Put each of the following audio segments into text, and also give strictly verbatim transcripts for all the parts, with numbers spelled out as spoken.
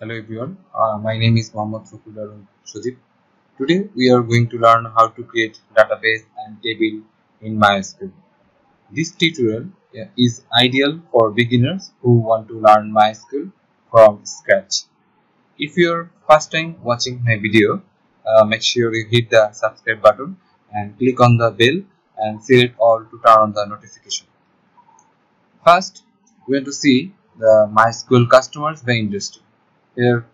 Hello everyone, uh, my name is Muhammad Fakhrul Alam Sajib. Today we are going to learn how to create database and table in MySQL. This tutorial is ideal for beginners who want to learn MySQL from scratch. If you are first time watching my video, uh, make sure you hit the subscribe button and click on the bell and select all to turn on the notification. First, we want to see the MySQL customers by industry. Here,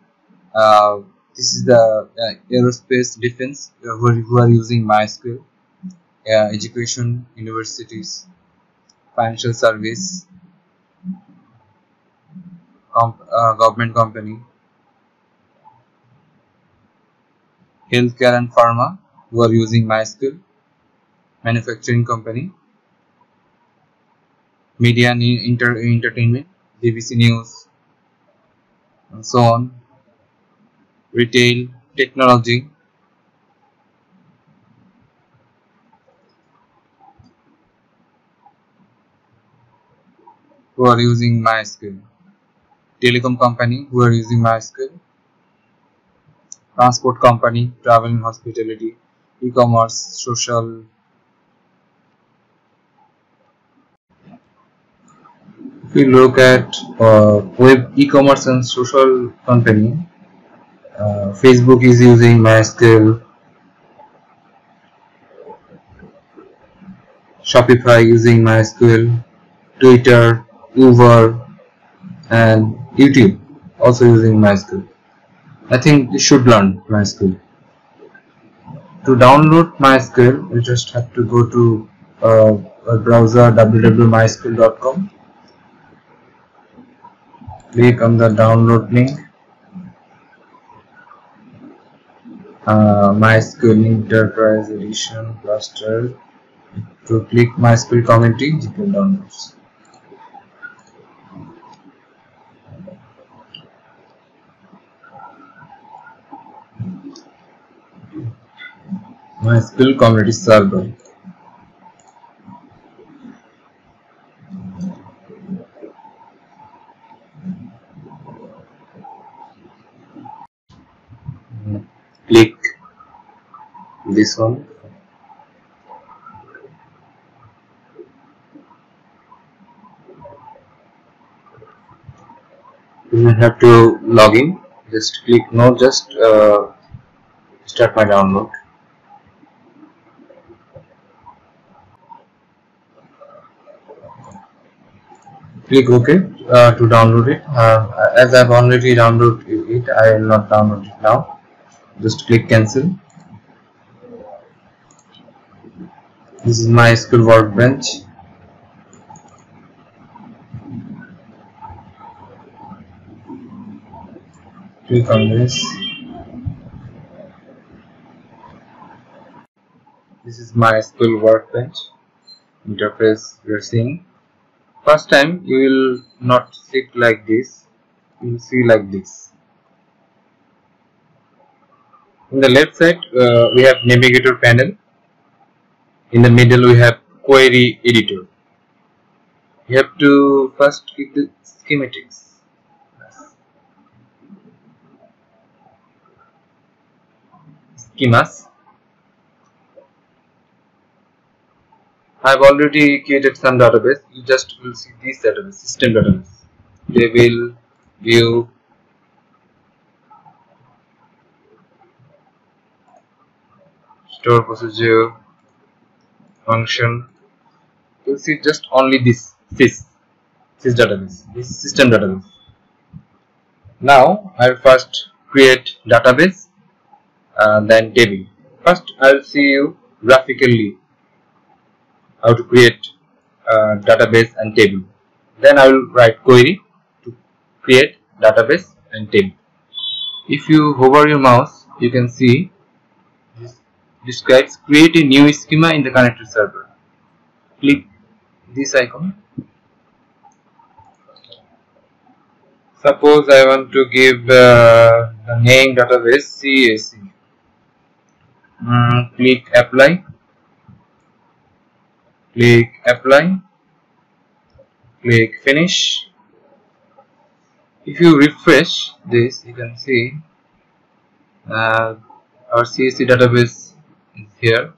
uh, this is the uh, aerospace defense uh, who, are, who are using MySQL, uh, education, universities, financial service, comp uh, government company, healthcare and pharma who are using MySQL, manufacturing company, media and inter entertainment, B B C News, and so on, retail, technology, who are using MySQL, telecom company who are using MySQL, transport company, travel and hospitality, e-commerce, social. If we look at uh, web e-commerce and social company, uh, Facebook is using MySQL, Shopify using MySQL, Twitter, Uber and YouTube also using MySQL. I think you should learn MySQL. To download MySQL, you just have to go to uh, a browser w w w dot mysql dot com. Click on the download link, uh, MySQL Enterprise Edition Cluster. To click MySQL Community, you can download. MySQL Community Server. Click this one. You don't have to log in. Just click no. Just uh, start my download. Click OK uh, to download it. Uh, as I've already downloaded it, I will not download it now. Just click cancel. This is MySQL Workbench. Click on this. This is MySQL Workbench interface we are seeing. First time you will not sit like this. You will see like this. In the left side, uh, we have navigator panel. In the middle, we have query editor. You have to first click the schematics. Schemas. I have already created some database. You just will see these database, system database. Table, view, store procedure, function. You see just only this sys sys database, this system database. Now I will first create database and then table. First I will see you graphically how to create uh, database and table. Then I will write query to create database and table. If you hover your mouse, you can see describes create a new schema in the connected server. Click this icon. Suppose I want to give uh, the name database C A C. Mm, click apply. Click apply. Click finish. If you refresh this, you can see uh, our C S C database is here.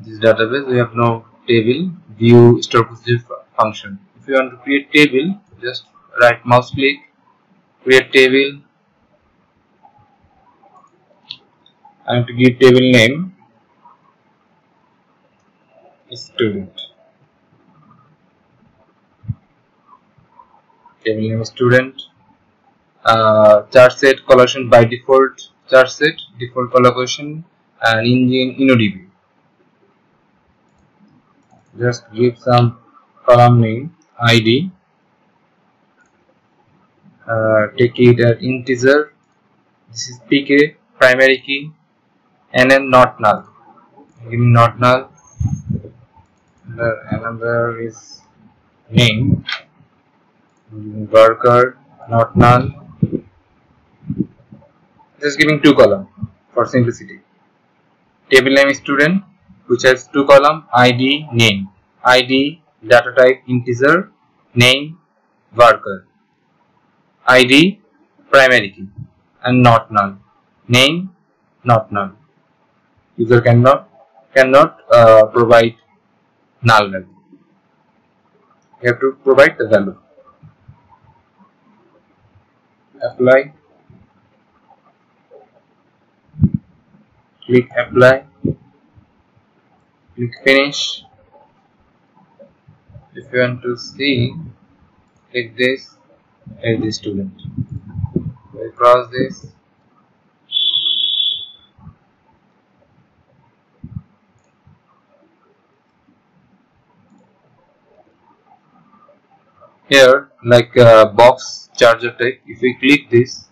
This database, we have now table, view, store position function. If you want to create table, just right mouse click, create table. I am to give table name student. Table name student. Uh, chart set collection by default chart set, default collection, and engine InnoDB. Just give some column name I D. Uh, take it as integer. This is P K primary key. N N not null. Give me not null. Another is name. Worker not null. Just giving two column for simplicity. Table name is student, which has two column, I D, name, I D, data type integer, name, worker, I D, primary key, and not null, name, not null. User cannot, cannot uh, provide null value. You have to provide the value. Apply. Click apply. Click finish. If you want to see, click this as the student. We'll cross this. Here, like uh, box charger type, if we click this,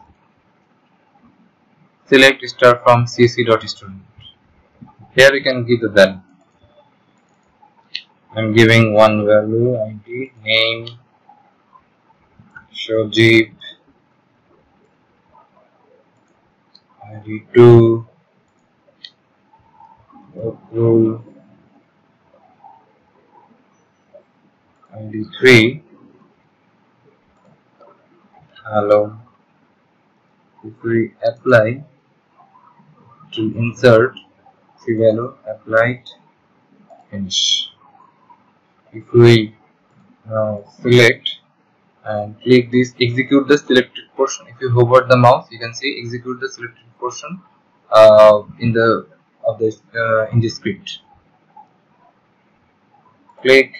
select start from cc.student. Here you can give the value. I'm giving one value, I D, name, Sajib, I D two, Fakhrul, I D three, hello. If we apply to insert, see value, applied, finish. If we now select and click this, execute the selected portion. If you hover the mouse, you can see execute the selected portion uh, in the of this uh, in the script. Click.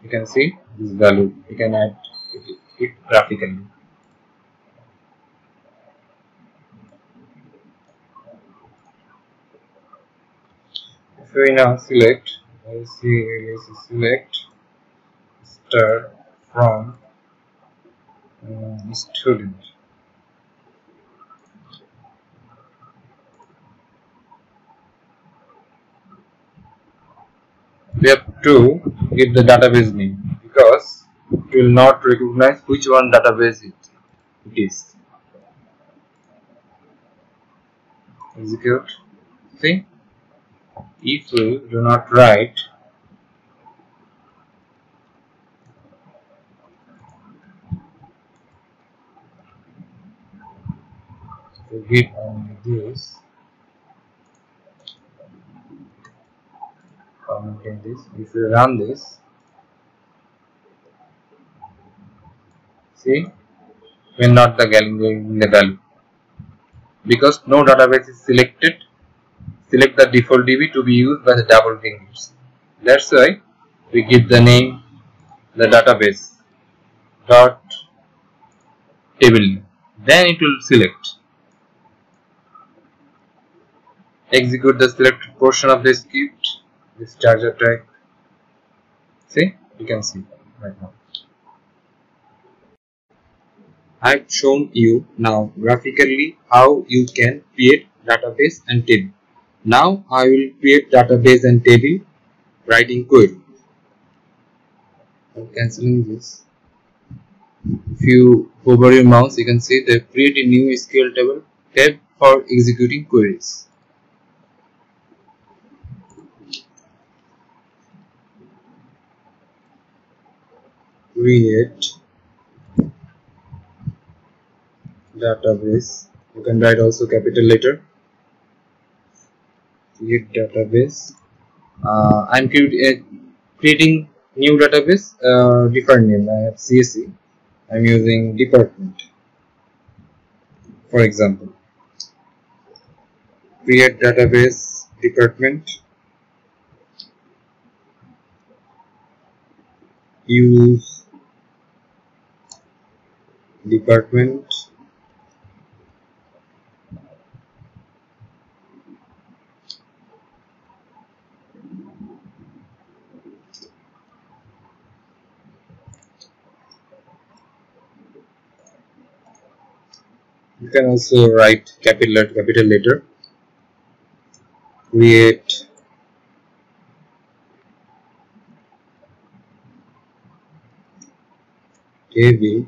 You can see this value. You can add it, it graphically. We now select, I see select start from um, student. We have to give the database name because it will not recognize which one database it, it is. Execute. See? If we do not write to give only this, commenting this, if we run this, see, we are not getting the value because no database is selected. Select the default D B to be used by the double fingers. That's why we give the name the database dot table. Then it will select. Execute the selected portion of the script. This charger type. See, you can see right now. I've shown you now graphically how you can create database and table. Now I will create database and table writing query. I'm cancelling this. If you hover your mouse, you can see they create a new S Q L table tab for executing queries. create database. You can write also capital later. Create database. Uh, I'm cre creating new database. Uh, different name. I have C S C. I'm using department, for example. Create database department. Use department you can also write capital capital letter. Create table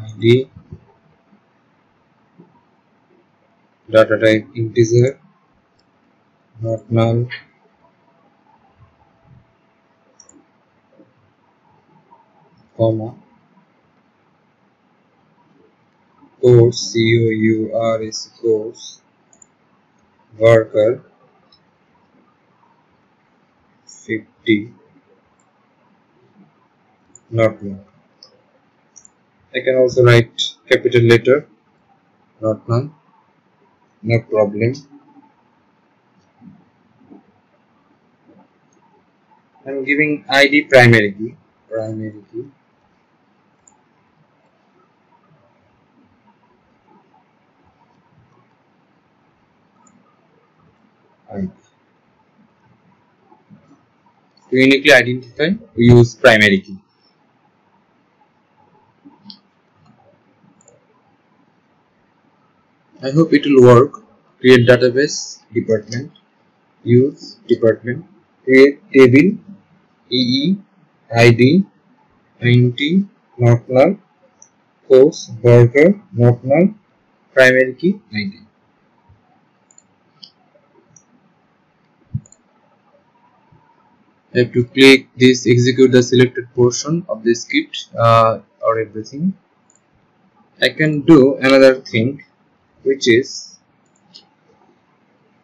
I D data type integer, not null. Comma course C O U R S course worker fifty, not null. I can also write capital letter, not null. No problem. I'm giving I D primary key. Primary key. I D. To uniquely identify, we use primary key. I hope it will work. Create database, department, use department, create table, E E, I D, ninety, not null, course, worker, not null, primary key, ninety. I have to click this, execute the selected portion of the script uh, or everything. I can do another thing, which is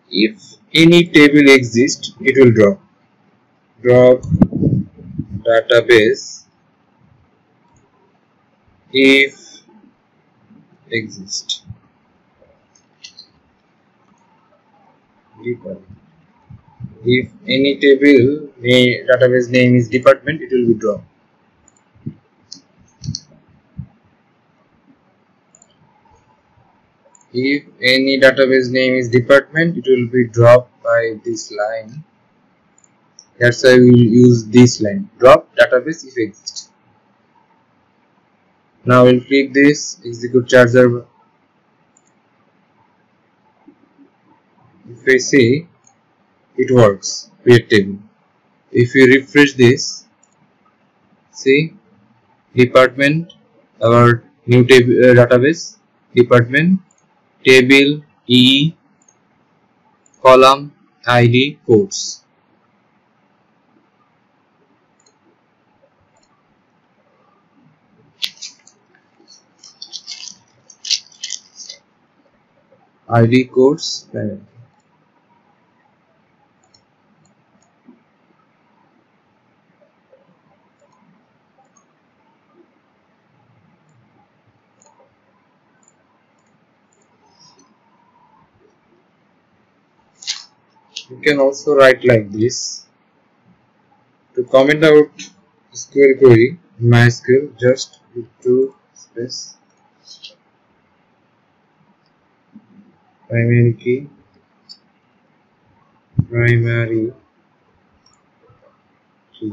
if any table exists, it will drop drop database if exist department. If any table may database name is department, it will be dropped. If any database name is department, it will be dropped by this line. That's why we will use this line, drop database if exists. Now we'll click this, execute char server. If we see, it works, create table. If you refresh this, see department, our new table uh, database, department. Table, E E, column, I D, codes. I D, codes. You can also write like this. To comment out S Q L query in MySQL, just with two space primary key primary key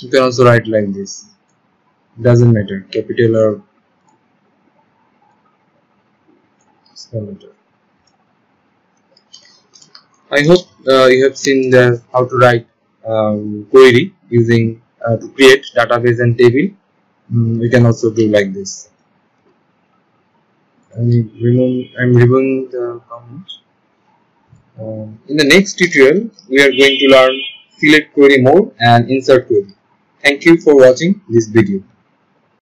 you can also write like this, doesn't matter, capital or parameter. I hope uh, you have seen the how to write um, query using uh, to create database and table. Mm, we can also do like this. I'm removing, I'm removing the comment. Uh, in the next tutorial, we are going to learn select query mode and insert query. Thank you for watching this video.